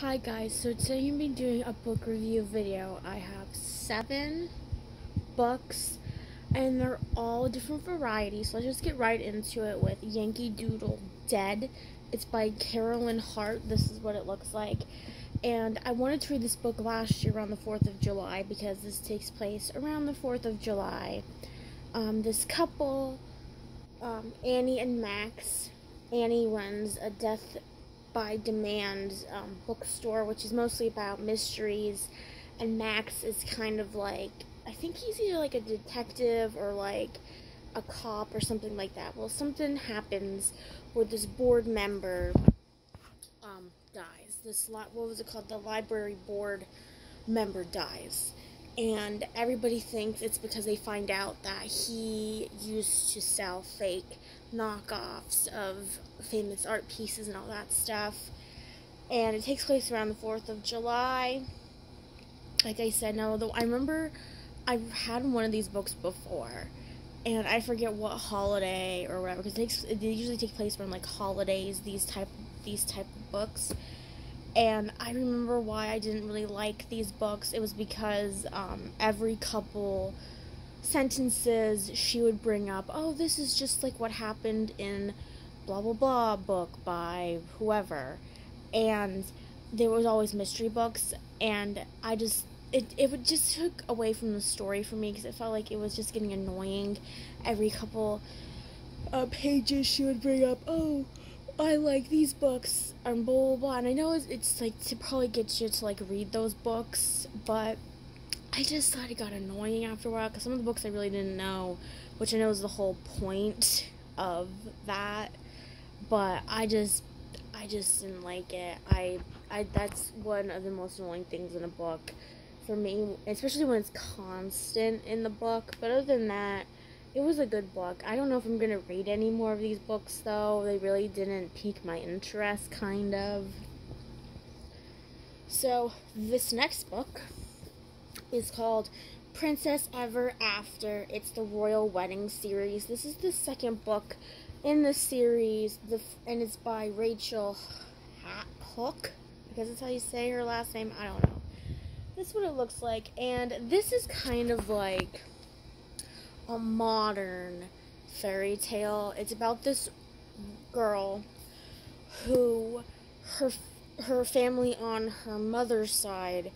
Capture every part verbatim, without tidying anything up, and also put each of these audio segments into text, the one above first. Hi guys, so today I'm going to be doing a book review video. I have seven books and they're all different varieties, so I'll just get right into it with Yankee Doodle Dead. It's by Carolyn Hart. This is what it looks like. And I wanted to read this book last year around the fourth of July because this takes place around the fourth of July. Um, this couple, um, Annie and Max. Annie runs a Death by Demand um, bookstore, which is mostly about mysteries, and Max is kind of like, I think he's either like a detective or like a cop or something like that. Well, something happens where this board member um, dies. This li what was it called? The library board member dies, and everybody thinks it's because they find out that he used to sell fake knockoffs of famous art pieces and all that stuff. And it takes place around the fourth of July. Like I said, now though I remember I had one of these books before, and I forget what holiday or whatever, because it takes, it usually take place around like holidays, these type these type of books. And I remember why I didn't really like these books. It was because um, every couple sentences she would bring up, oh, this is just like what happened in blah blah blah book by whoever, and there was always mystery books, and I just it, it would just took away from the story for me because it felt like it was just getting annoying. Every couple uh, pages she would bring up, oh, I like these books and blah blah blah, and I know it's, it's like to probably get you to like read those books, but I just thought it got annoying after a while because some of the books I really didn't know, which I know is the whole point of that, but I just I just didn't like it. I, I that's one of the most annoying things in a book for me, especially when it's constant in the book. But other than that, it was a good book. I don't know if I'm going to read any more of these books though. They really didn't pique my interest, kind of. So this next book is called Princess Ever After. It's the Royal Wedding series. This is the second book in the series, the f and it's by Rachel Hauck, because that's how you say her last name. I don't know. This is what it looks like, and this is kind of like a modern fairy tale. It's about this girl who her her family on her mother's side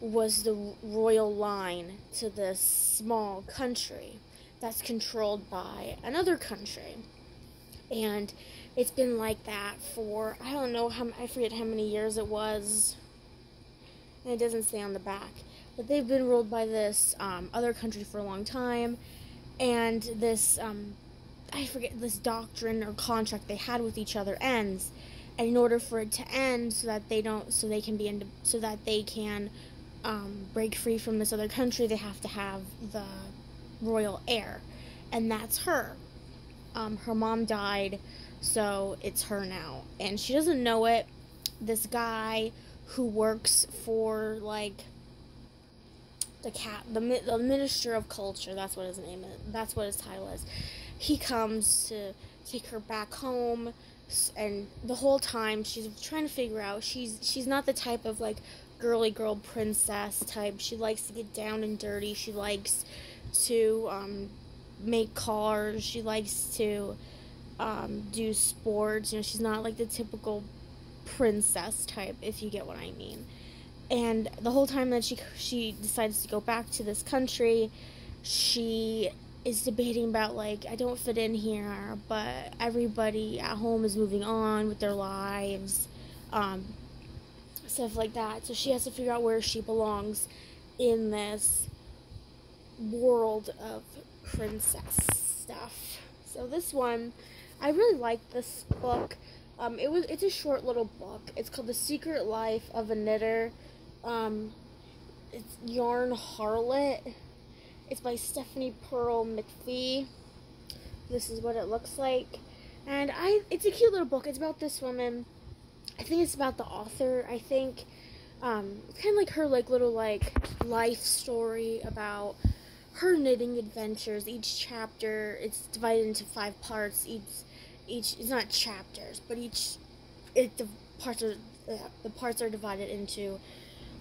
was the royal line to this small country that's controlled by another country, and it's been like that for I don't know how I forget how many years it was, and it doesn't say on the back, but they've been ruled by this um, other country for a long time, and this um, I forget this doctrine or contract they had with each other ends, and in order for it to end, so that they don't, so they can be in, so that they can. Um, break free from this other country, they have to have the royal heir, and that's her. Um, her mom died, so it's her now, and she doesn't know it. This guy who works for like the cat, the, the Minister of Culture, that's what his name is, that's what his title is. He comes to take her back home, and the whole time she's trying to figure out she's she's not the type of like girly girl princess type. She likes to get down and dirty. She likes to um, make cars. She likes to um, do sports. You know, she's not like the typical princess type, if you get what I mean. And the whole time that she she decides to go back to this country, she is debating about like, I don't fit in here, but everybody at home is moving on with their lives. Um, stuff like that, so she has to figure out where she belongs in this world of princess stuff. So this one, I really like this book. Um, it was it's a short little book. It's called The Secret Life of a Knitter. Um, it's Yarn Harlot. It's by Stephanie Pearl-McPhee. This is what it looks like, and I it's a cute little book. It's about this woman. I think it's about the author, I think, um, kind of like her, like, little, like, life story about her knitting adventures. Each chapter, it's divided into five parts, each, each, it's not chapters, but each, it, the parts are, the parts are divided into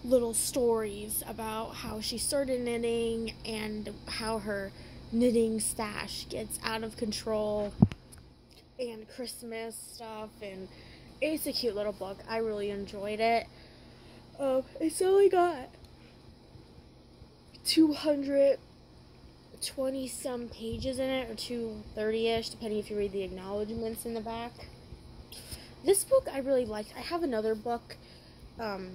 little stories about how she started knitting and how her knitting stash gets out of control and Christmas stuff, and it's a cute little book. I really enjoyed it. Um, it's only got two hundred twenty some pages in it, or two thirty-ish, depending if you read the acknowledgements in the back. This book I really liked. I have another book um,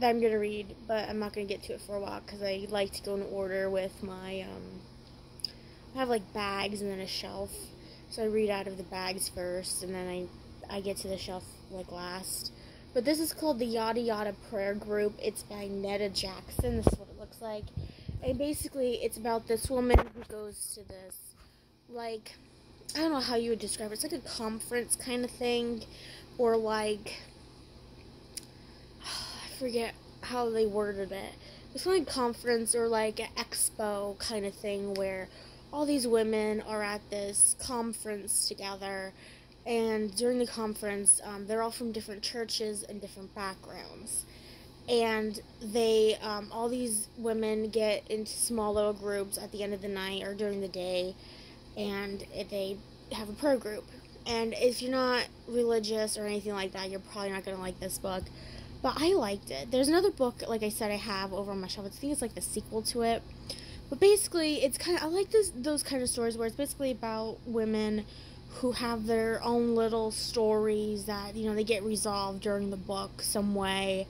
that I'm going to read, but I'm not going to get to it for a while because I like to go in order with my, um, I have like bags and then a shelf, so I read out of the bags first and then I, I get to the shelf like last. But this is called the Yada Yada Prayer Group. It's by Neta Jackson. This is what it looks like. And basically it's about this woman who goes to this, like, I don't know how you would describe it. It's like a conference kind of thing, or like, I forget how they worded it. It's like a conference or like an expo kind of thing where all these women are at this conference together, and during the conference, um, they're all from different churches and different backgrounds. And they, um, all these women get into small little groups at the end of the night or during the day, and they have a prayer group. And if you're not religious or anything like that, you're probably not going to like this book, but I liked it. There's another book, like I said, I have over on my shelf. I think it's like the sequel to it, but basically it's kind of, I like this, those kind of stories where it's basically about women who have their own little stories that, you know, they get resolved during the book some way.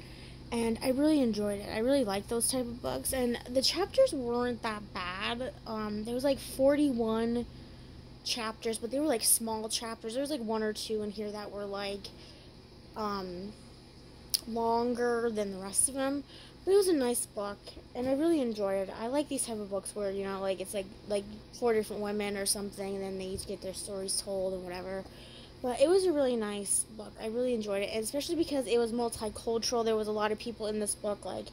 And I really enjoyed it. I really like those type of books. And the chapters weren't that bad. Um, there was like forty-one chapters, but they were like small chapters. There was like one or two in here that were like um, longer than the rest of them. But it was a nice book, and I really enjoyed it. I like these type of books where, you know, like it's like like four different women or something, and then they each get their stories told and whatever. But it was a really nice book. I really enjoyed it, and especially because it was multicultural. There was a lot of people in this book, like,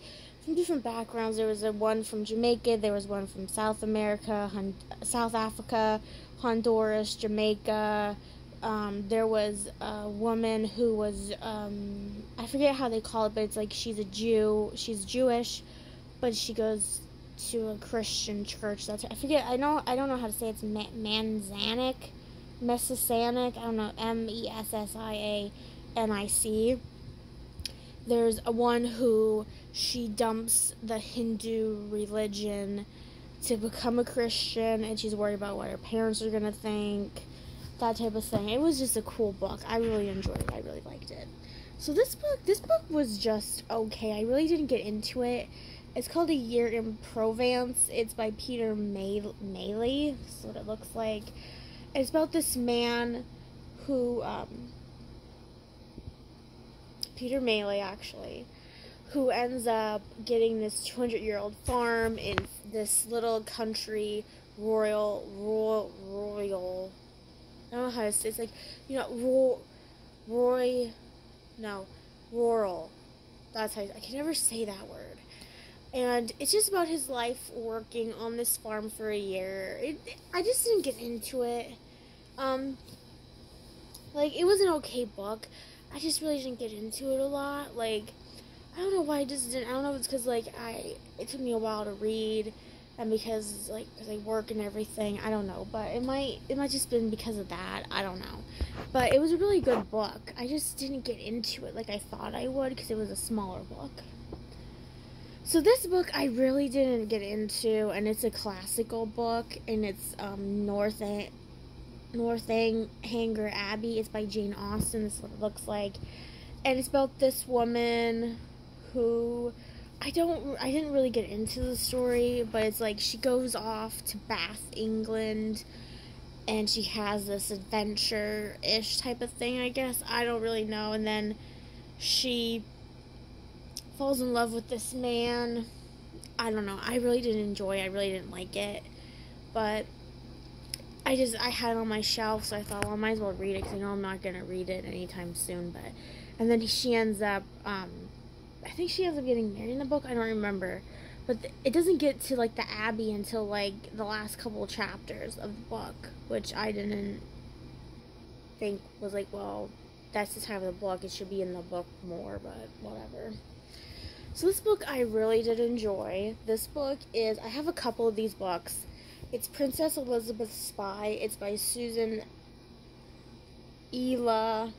from different backgrounds. There was a one from Jamaica. There was one from South America, Hon South Africa, Honduras, Jamaica. Um, there was a woman who was, um, I forget how they call it, but it's like she's a Jew. She's Jewish, but she goes to a Christian church. That's, I forget. I know. I don't know how to say it. It's Ma Manzanic. Messisanic, I don't know, M E S S I A N I C. There's a one who, she dumps the Hindu religion to become a Christian, and she's worried about what her parents are going to think, that type of thing. It was just a cool book. I really enjoyed it. I really liked it. So this book, this book was just okay. I really didn't get into it. It's called A Year in Provence. It's by Peter Mayle. Mayle. That's what it looks like. It's about this man who, um, Peter Mayle actually, who ends up getting this two hundred year old farm in this little country, royal, royal, royal, I don't know how to say it. It's like, you know, ro roy, no, rural, that's how you, I can never say that word. And it's just about his life working on this farm for a year. It, I just didn't get into it. Um, like, it was an okay book. I just really didn't get into it a lot. Like, I don't know why I just didn't. I don't know if it's because, like, I, it took me a while to read. And because, like, because I work and everything. I don't know. But it might, it might just been because of that. I don't know. But it was a really good book. I just didn't get into it like I thought I would because it was a smaller book. So this book I really didn't get into, and it's a classical book, and it's um, Northang- Northanger Abbey. It's by Jane Austen. This is what it looks like, and it's about this woman who I don't I didn't really get into the story, but it's like she goes off to Bath, England, and she has this adventure-ish type of thing. I guess I don't really know, and then she falls in love with this man. I don't know. I really didn't enjoy it. I really didn't like it. But I just, I had it on my shelf, so I thought, well, I might as well read it because I know I'm not going to read it anytime soon. But, and then she ends up, um, I think she ends up getting married in the book. I don't remember. But the, it doesn't get to, like, the abbey until, like, the last couple of chapters of the book, which I didn't think was, like, well, that's the time of the book. It should be in the book more, but whatever. So this book I really did enjoy. This book is, I have a couple of these books. It's Princess Elizabeth's Spy. It's by Susan Elia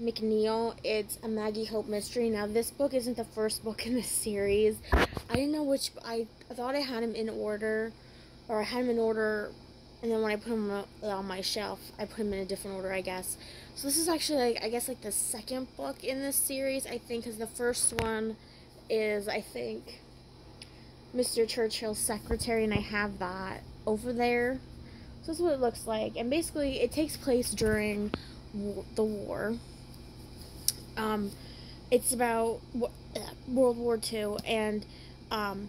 Macneal. It's a Maggie Hope Mystery. Now this book isn't the first book in this series. I didn't know which, I, I thought I had them in order, or I had them in order, and then when I put them on my shelf, I put them in a different order, I guess. So this is actually, like, I guess, like the second book in this series, I think, because the first one is, I think, Mister Churchill's Secretary, and I have that over there. So this is what it looks like, and basically it takes place during the war. Um, it's about World War Two, and um,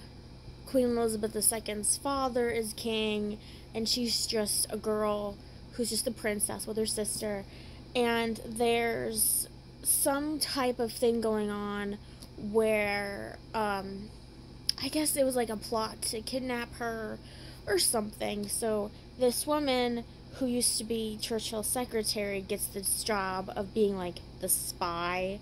Queen Elizabeth the Second's father is king, and she's just a girl who's just a princess with her sister, and there's some type of thing going on where, um, I guess it was like a plot to kidnap her or something. So this woman who used to be Churchill's secretary gets this job of being like the spy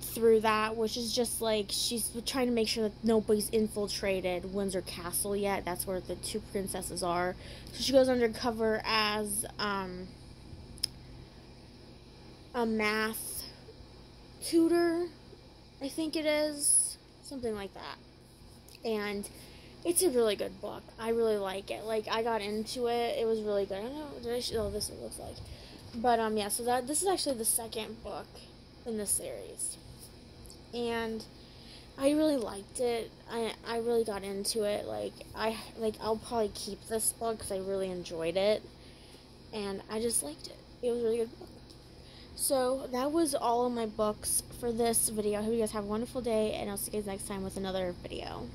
through that, which is just like, she's trying to make sure that nobody's infiltrated Windsor Castle yet. That's where the two princesses are. So she goes undercover as um, a math tutor, I think it is, something like that. And it's a really good book. I really like it. Like, I got into it. It was really good. I don't know. Did I show oh, this? It looks like. But um, yeah. So that this is actually the second book in this series, and I really liked it. I I really got into it. Like I like I'll probably keep this book because I really enjoyed it, and I just liked it. It was a really good book. So that was all of my books for this video. I hope you guys have a wonderful day, and I'll see you guys next time with another video.